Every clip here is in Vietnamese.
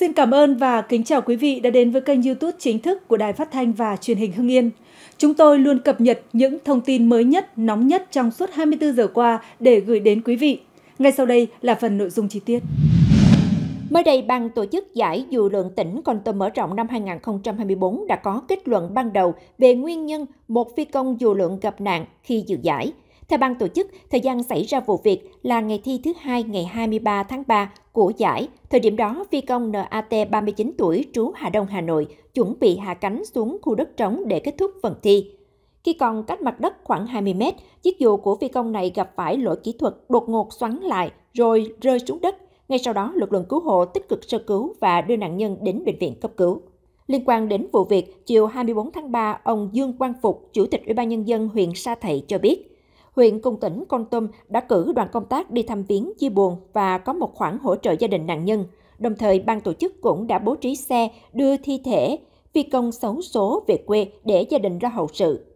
Xin cảm ơn và kính chào quý vị đã đến với kênh YouTube chính thức của Đài Phát Thanh và Truyền hình Hưng Yên. Chúng tôi luôn cập nhật những thông tin mới nhất, nóng nhất trong suốt 24 giờ qua để gửi đến quý vị. Ngay sau đây là phần nội dung chi tiết. Mới đây, Ban tổ chức Giải Dù lượn Tỉnh Kon Tum Mở Rộng năm 2024 đã có kết luận ban đầu về nguyên nhân một phi công dù lượn gặp nạn khi dự giải. Theo ban tổ chức, thời gian xảy ra vụ việc là ngày thi thứ hai ngày 23 tháng 3 của giải. Thời điểm đó, phi công NAT 39 tuổi trú Hà Đông, Hà Nội chuẩn bị hạ cánh xuống khu đất trống để kết thúc phần thi. Khi còn cách mặt đất khoảng 20 mét, chiếc dù của phi công này gặp phải lỗi kỹ thuật đột ngột xoắn lại rồi rơi xuống đất. Ngay sau đó, lực lượng cứu hộ tích cực sơ cứu và đưa nạn nhân đến bệnh viện cấp cứu. Liên quan đến vụ việc, chiều 24 tháng 3, ông Dương Quang Phục, Chủ tịch Ủy ban Nhân dân huyện Sa Thầy cho biết, huyện cùng tỉnh Kon Tum đã cử đoàn công tác đi thăm viếng chia buồn và có một khoản hỗ trợ gia đình nạn nhân. Đồng thời, ban tổ chức cũng đã bố trí xe đưa thi thể phi công xấu số về quê để gia đình lo hậu sự.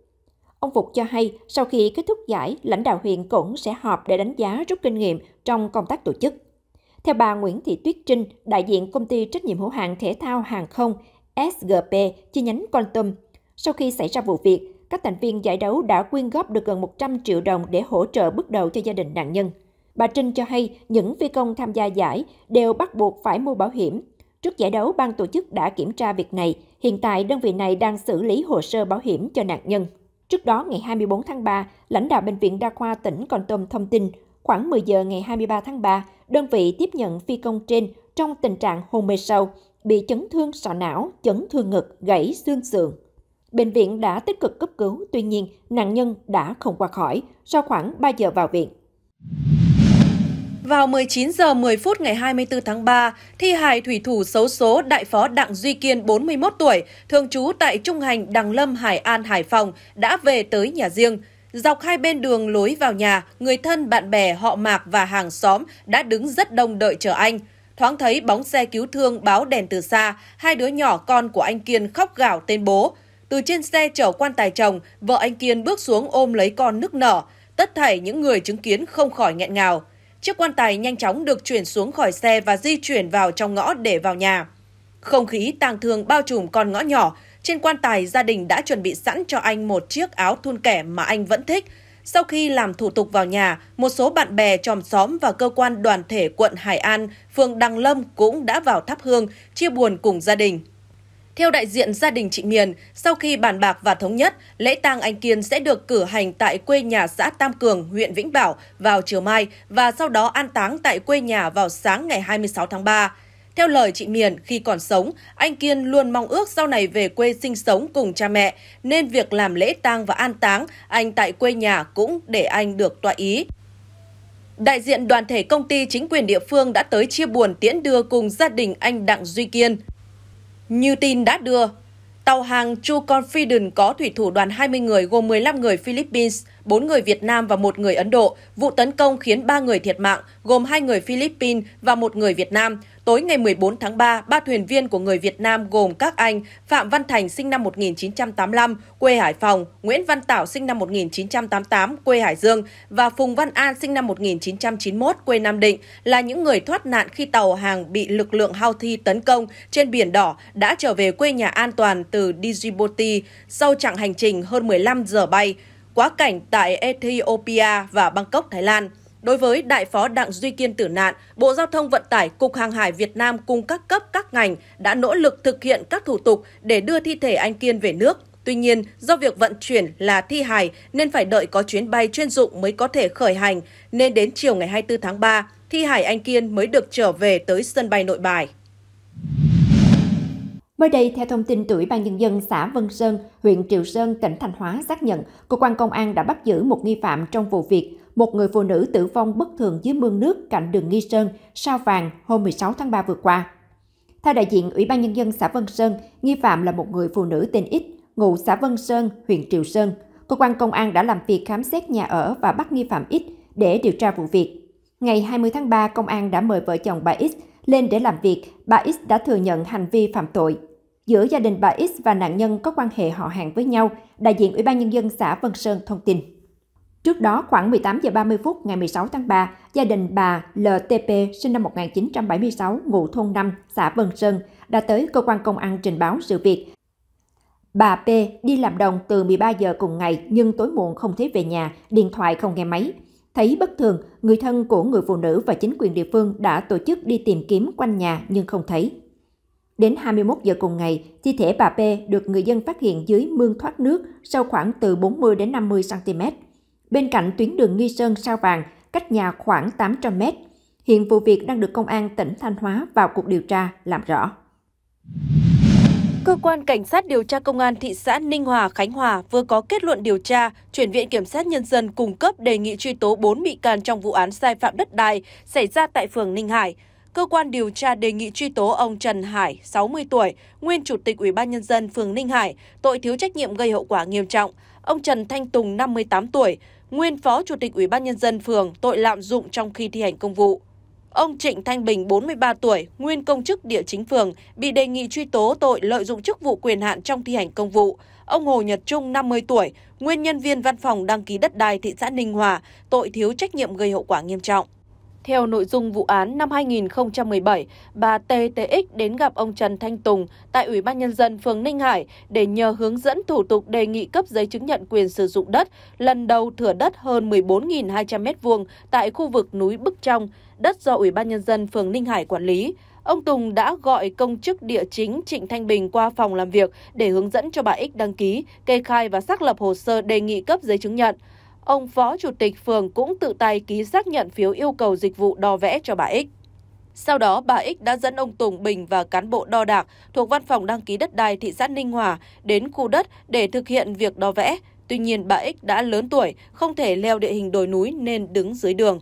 Ông Phục cho hay, sau khi kết thúc giải, lãnh đạo huyện cũng sẽ họp để đánh giá rút kinh nghiệm trong công tác tổ chức. Theo bà Nguyễn Thị Tuyết Trinh, đại diện công ty trách nhiệm hữu hạn Thể thao Hàng không SGP chi nhánh Kon Tum, sau khi xảy ra vụ việc, các thành viên giải đấu đã quyên góp được gần 100 triệu đồng để hỗ trợ bước đầu cho gia đình nạn nhân. Bà Trinh cho hay, những phi công tham gia giải đều bắt buộc phải mua bảo hiểm. Trước giải đấu, ban tổ chức đã kiểm tra việc này. Hiện tại, đơn vị này đang xử lý hồ sơ bảo hiểm cho nạn nhân. Trước đó, ngày 24 tháng 3, lãnh đạo Bệnh viện Đa khoa tỉnh Kon Tum thông tin, khoảng 10 giờ ngày 23 tháng 3, đơn vị tiếp nhận phi công trên trong tình trạng hôn mê sâu, bị chấn thương sọ não, chấn thương ngực, gãy xương sườn. Bệnh viện đã tích cực cấp cứu, tuy nhiên nạn nhân đã không qua khỏi, sau khoảng 3 giờ vào viện. Vào 19 giờ 10 phút ngày 24 tháng 3, thi hài thủy thủ xấu số Đại phó Đặng Duy Kiên 41 tuổi, thường trú tại Trung Hành, Đằng Lâm, Hải An, Hải Phòng đã về tới nhà riêng. Dọc hai bên đường lối vào nhà, người thân, bạn bè, họ mạc và hàng xóm đã đứng rất đông đợi chờ anh. Thoáng thấy bóng xe cứu thương báo đèn từ xa, hai đứa nhỏ con của anh Kiên khóc gào tên bố. Từ trên xe chở quan tài chồng, vợ anh Kiên bước xuống ôm lấy con nức nở. Tất thảy những người chứng kiến không khỏi nghẹn ngào. Chiếc quan tài nhanh chóng được chuyển xuống khỏi xe và di chuyển vào trong ngõ để vào nhà. Không khí tang thương bao trùm con ngõ nhỏ. Trên quan tài, gia đình đã chuẩn bị sẵn cho anh một chiếc áo thun kẻ mà anh vẫn thích. Sau khi làm thủ tục vào nhà, một số bạn bè, chòm xóm và cơ quan đoàn thể quận Hải An, phường Đằng Lâm cũng đã vào thắp hương, chia buồn cùng gia đình. Theo đại diện gia đình chị Miền, sau khi bàn bạc và thống nhất, lễ tang anh Kiên sẽ được cử hành tại quê nhà xã Tam Cường, huyện Vĩnh Bảo vào chiều mai và sau đó an táng tại quê nhà vào sáng ngày 26 tháng 3. Theo lời chị Miền, khi còn sống, anh Kiên luôn mong ước sau này về quê sinh sống cùng cha mẹ, nên việc làm lễ tang và an táng anh tại quê nhà cũng để anh được toại ý. Đại diện đoàn thể công ty chính quyền địa phương đã tới chia buồn tiễn đưa cùng gia đình anh Đặng Duy Kiên. Như tin đã đưa, tàu hàng True Confident có thủy thủ đoàn 20 người gồm 15 người Philippines, 4 người Việt Nam và 1 người Ấn Độ. Vụ tấn công khiến 3 người thiệt mạng, gồm 2 người Philippines và 1 người Việt Nam. Tối ngày 14 tháng 3, 3 thuyền viên của người Việt Nam gồm các anh Phạm Văn Thành sinh năm 1985, quê Hải Phòng, Nguyễn Văn Tảo sinh năm 1988, quê Hải Dương và Phùng Văn An sinh năm 1991, quê Nam Định là những người thoát nạn khi tàu hàng bị lực lượng Houthi tấn công trên Biển Đỏ đã trở về quê nhà an toàn từ Djibouti sau chặng hành trình hơn 15 giờ bay, quá cảnh tại Ethiopia và Bangkok, Thái Lan. Đối với Đại phó Đặng Duy Kiên tử nạn, Bộ Giao thông Vận tải, Cục Hàng hải Việt Nam cùng các cấp các ngành đã nỗ lực thực hiện các thủ tục để đưa thi thể anh Kiên về nước. Tuy nhiên, do việc vận chuyển là thi hài nên phải đợi có chuyến bay chuyên dụng mới có thể khởi hành, nên đến chiều ngày 24 tháng 3, thi hài anh Kiên mới được trở về tới sân bay Nội Bài. Mới đây, theo thông tin từ Ủy ban Nhân dân xã Vân Sơn, huyện Triệu Sơn, tỉnh Thanh Hóa xác nhận, cơ quan công an đã bắt giữ một nghi phạm trong vụ việc một người phụ nữ tử vong bất thường dưới mương nước cạnh đường Nghi Sơn, Sao Vàng hôm 16 tháng 3 vừa qua. Theo đại diện Ủy ban Nhân dân xã Vân Sơn, nghi phạm là một người phụ nữ tên X, ngụ xã Vân Sơn, huyện Triệu Sơn. Cơ quan công an đã làm việc khám xét nhà ở và bắt nghi phạm X để điều tra vụ việc. Ngày 20 tháng 3, công an đã mời vợ chồng bà X lên để làm việc. Bà X đã thừa nhận hành vi phạm tội. Giữa gia đình bà X và nạn nhân có quan hệ họ hàng với nhau, đại diện Ủy ban Nhân dân xã Vân Sơn thông tin. Trước đó, khoảng 18 giờ 30 phút ngày 16 tháng 3, gia đình bà LTP sinh năm 1976, ngụ thôn 5, xã Vân Sơn, đã tới cơ quan công an trình báo sự việc. Bà P đi làm đồng từ 13 giờ cùng ngày nhưng tối muộn không thấy về nhà, điện thoại không nghe máy. Thấy bất thường, người thân của người phụ nữ và chính quyền địa phương đã tổ chức đi tìm kiếm quanh nhà nhưng không thấy. Đến 21 giờ cùng ngày, thi thể bà P được người dân phát hiện dưới mương thoát nước sâu khoảng từ 40 đến 50 cm. Bên cạnh tuyến đường Nghi Sơn Sao Vàng, cách nhà khoảng 800 m. Hiện vụ việc đang được Công an tỉnh Thanh Hóa vào cuộc điều tra làm rõ. Cơ quan Cảnh sát điều tra Công an thị xã Ninh Hòa, Khánh Hòa vừa có kết luận điều tra, chuyển Viện Kiểm sát Nhân dân cung cấp đề nghị truy tố 4 bị can trong vụ án sai phạm đất đai xảy ra tại phường Ninh Hải. Cơ quan điều tra đề nghị truy tố ông Trần Hải, 60 tuổi, nguyên Chủ tịch Ủy ban Nhân dân phường Ninh Hải, tội thiếu trách nhiệm gây hậu quả nghiêm trọng. Ông Trần Thanh Tùng, 58 tuổi, nguyên Phó Chủ tịch Ủy ban Nhân dân phường, tội lạm dụng trong khi thi hành công vụ. Ông Trịnh Thanh Bình, 43 tuổi, nguyên công chức địa chính phường, bị đề nghị truy tố tội lợi dụng chức vụ quyền hạn trong thi hành công vụ. Ông Hồ Nhật Trung, 50 tuổi, nguyên nhân viên văn phòng đăng ký đất đai thị xã Ninh Hòa, tội thiếu trách nhiệm gây hậu quả nghiêm trọng. Theo nội dung vụ án, năm 2017, bà TTX đến gặp ông Trần Thanh Tùng tại Ủy ban Nhân dân phường Ninh Hải để nhờ hướng dẫn thủ tục đề nghị cấp giấy chứng nhận quyền sử dụng đất lần đầu thửa đất hơn 14.200 m2 tại khu vực núi Bức Trong, đất do Ủy ban Nhân dân phường Ninh Hải quản lý. Ông Tùng đã gọi công chức địa chính Trịnh Thanh Bình qua phòng làm việc để hướng dẫn cho bà X đăng ký, kê khai và xác lập hồ sơ đề nghị cấp giấy chứng nhận. Ông Phó Chủ tịch phường cũng tự tay ký xác nhận phiếu yêu cầu dịch vụ đo vẽ cho bà X. Sau đó, bà X đã dẫn ông Tùng, Bình và cán bộ đo đạc thuộc văn phòng đăng ký đất đai thị xã Ninh Hòa đến khu đất để thực hiện việc đo vẽ. Tuy nhiên, bà X đã lớn tuổi, không thể leo địa hình đồi núi nên đứng dưới đường.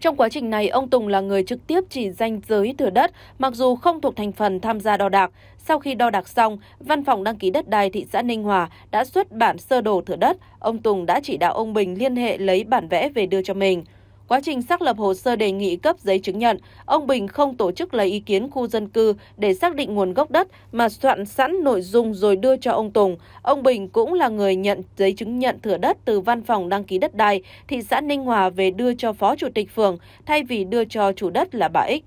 Trong quá trình này, ông Tùng là người trực tiếp chỉ ranh giới thửa đất, mặc dù không thuộc thành phần tham gia đo đạc. Sau khi đo đạc xong, Văn phòng đăng ký đất đai thị xã Ninh Hòa đã xuất bản sơ đồ thửa đất. Ông Tùng đã chỉ đạo ông Bình liên hệ lấy bản vẽ về đưa cho mình. Quá trình xác lập hồ sơ đề nghị cấp giấy chứng nhận, ông Bình không tổ chức lấy ý kiến khu dân cư để xác định nguồn gốc đất mà soạn sẵn nội dung rồi đưa cho ông Tùng. Ông Bình cũng là người nhận giấy chứng nhận thửa đất từ Văn phòng đăng ký đất đai thị xã Ninh Hòa về đưa cho Phó Chủ tịch phường thay vì đưa cho chủ đất là bà X.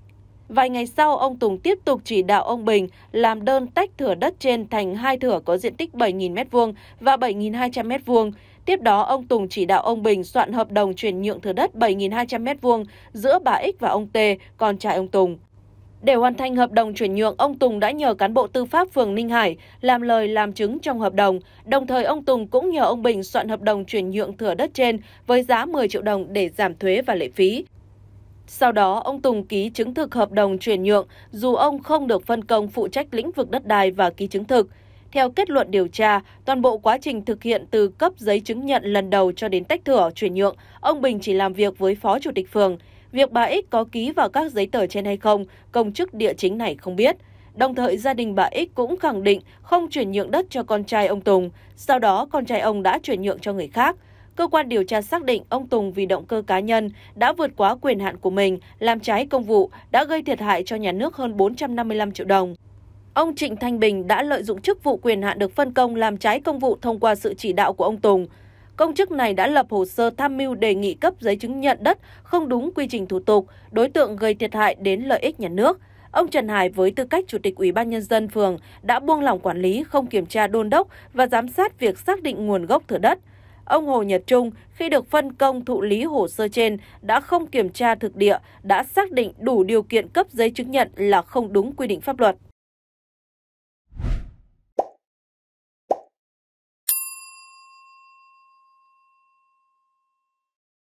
Vài ngày sau, ông Tùng tiếp tục chỉ đạo ông Bình làm đơn tách thửa đất trên thành hai thửa có diện tích 7.000 m2 và 7.200 m2. Tiếp đó, ông Tùng chỉ đạo ông Bình soạn hợp đồng chuyển nhượng thửa đất 7.200 m2 giữa bà X và ông T, con trai ông Tùng. Để hoàn thành hợp đồng chuyển nhượng, ông Tùng đã nhờ cán bộ tư pháp phường Ninh Hải làm lời làm chứng trong hợp đồng. Đồng thời, ông Tùng cũng nhờ ông Bình soạn hợp đồng chuyển nhượng thửa đất trên với giá 10 triệu đồng để giảm thuế và lệ phí. Sau đó, ông Tùng ký chứng thực hợp đồng chuyển nhượng, dù ông không được phân công phụ trách lĩnh vực đất đai và ký chứng thực. Theo kết luận điều tra, toàn bộ quá trình thực hiện từ cấp giấy chứng nhận lần đầu cho đến tách thửa chuyển nhượng, ông Bình chỉ làm việc với Phó Chủ tịch phường. Việc bà X có ký vào các giấy tờ trên hay không, công chức địa chính này không biết. Đồng thời, gia đình bà X cũng khẳng định không chuyển nhượng đất cho con trai ông Tùng. Sau đó, con trai ông đã chuyển nhượng cho người khác. Cơ quan điều tra xác định ông Tùng vì động cơ cá nhân đã vượt quá quyền hạn của mình, làm trái công vụ, đã gây thiệt hại cho nhà nước hơn 455 triệu đồng. Ông Trịnh Thanh Bình đã lợi dụng chức vụ quyền hạn được phân công làm trái công vụ thông qua sự chỉ đạo của ông Tùng. Công chức này đã lập hồ sơ tham mưu đề nghị cấp giấy chứng nhận đất không đúng quy trình thủ tục, đối tượng gây thiệt hại đến lợi ích nhà nước. Ông Trần Hải với tư cách Chủ tịch Ủy ban Nhân dân phường đã buông lỏng quản lý, không kiểm tra đôn đốc và giám sát việc xác định nguồn gốc thửa đất. Ông Hồ Nhật Trung, khi được phân công thụ lý hồ sơ trên, đã không kiểm tra thực địa, đã xác định đủ điều kiện cấp giấy chứng nhận là không đúng quy định pháp luật.